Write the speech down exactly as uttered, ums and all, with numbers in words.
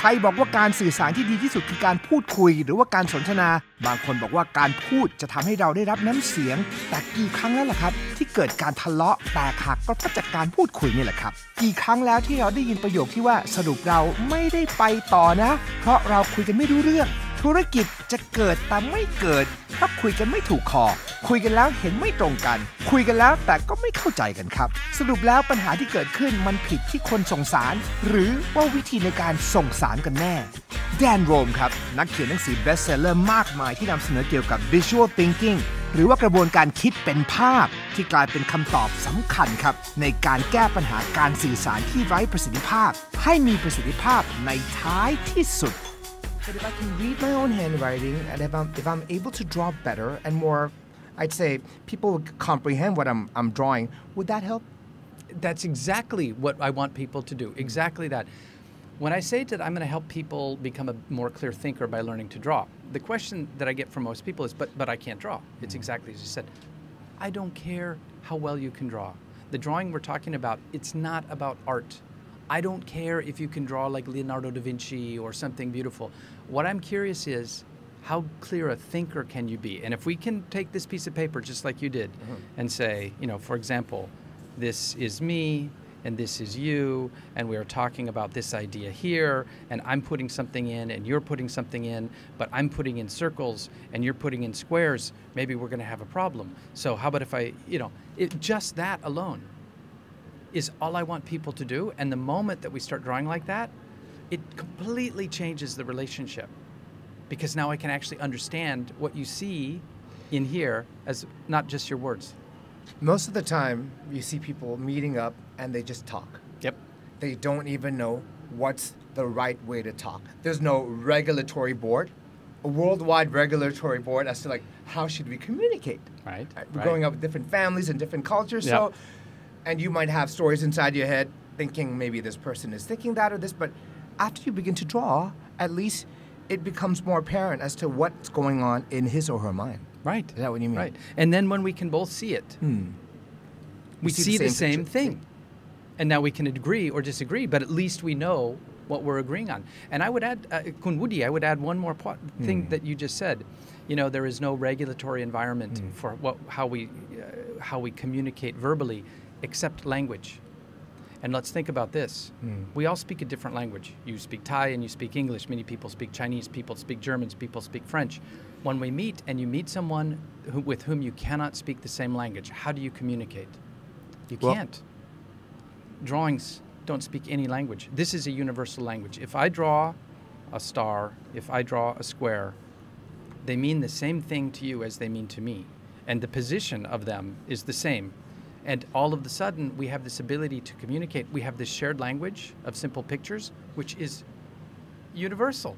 ใครบอกว่าการสื่อสารที่ดีที่สุดคือการพูดคุยหรือว่าการสนทนาบางคนบอกว่าการพูดจะทำให้เราได้รับน้ำเสียงแต่กี่ครั้งแล้วล่ะครับที่เกิดการทะเลาะแตกหักก็เพราะจากการพูดคุยนี่แหละครับกี่ครั้งแล้วที่เราได้ยินประโยคที่ว่าสรุปเราไม่ได้ไปต่อนะเพราะเราคุยกันไม่รู้เรื่องธุรกิจจะเกิดแต่ไม่เกิดเพราะคุยกันไม่ถูกคอคุยกันแล้วเห็นไม่ตรงกันคุยกันแล้วแต่ก็ไม่เข้าใจกันครับสรุปแล้วปัญหาที่เกิดขึ้นมันผิดที่คนส่งสารหรือว่าวิธีในการส่งสารกันแน่แดนโรมครับนักเขียนหนังสือเบสเซลเลอร์มากมายที่นำเสนอเกี่ยวกับ Visual Thinking หรือว่ากระบวนการคิดเป็นภาพที่กลายเป็นคำตอบสำคัญครับในการแก้ปัญหาการสื่อสารที่ไร้ประสิทธิภาพให้มีประสิทธิภาพในท้ายที่สุดBut if I can read my own handwriting and if I'm, if I'm able to draw better and more, I'd say people comprehend what I'm, I'm drawing, would that help? That's exactly what I want people to do, exactly that. When I say that I'm going to help people become a more clear thinker by learning to draw, the question that I get from most people is, but, but I can't draw. It's exactly as you said. I don't care how well you can draw. The drawing we're talking about, it's not about art.I don't care if you can draw like Leonardo da Vinci or something beautiful. What I'm curious is, how clear a thinker can you be? And if we can take this piece of paper just like you did mm-hmm. and say, you know, for example, this is me and this is you and we are talking about this idea here and I'm putting something in and you're putting something in, but I'm putting in circles and you're putting in squares, maybe we're going to have a problem. So how about if I, you know, it, just that alone.is all I want people to do. And the moment that we start drawing like that, it completely changes the relationship because now I can actually understand what you see in here as not just your words. Most of the time you see people meeting up and they just talk. Yep. They don't even know what's the right way to talk. There's no regulatory board, a worldwide regulatory board as to like, how should we communicate? Right. We're right. growing up with different families and different cultures. Yep. So.And you might have stories inside your head thinking maybe this person is thinking that or this, but after you begin to draw, at least it becomes more apparent as to what's going on in his or her mind. Right. Is that what you mean? Right. And then when we can both see it, hmm. we, we see, see the same, the same thing. And now we can agree or disagree, but at least we know what we're agreeing on. And I would add, uh, Kunwudi, I would add one more po- thing hmm. that you just said. You know, there is no regulatory environment hmm. for what, how we, uh, how we communicate verbally.Except language. And let's think about this. Mm. We all speak a different language. You speak Thai and you speak English. Many people speak Chinese, people speak German, people speak French. When we meet and you meet someone who, with whom you cannot speak the same language, how do you communicate? You well, can't. Drawings don't speak any language. This is a universal language. If I draw a star, if I draw a square, they mean the same thing to you as they mean to me. And the position of them is the same.And all of a sudden, we have this ability to communicate. We have this shared language of simple pictures, which is universal.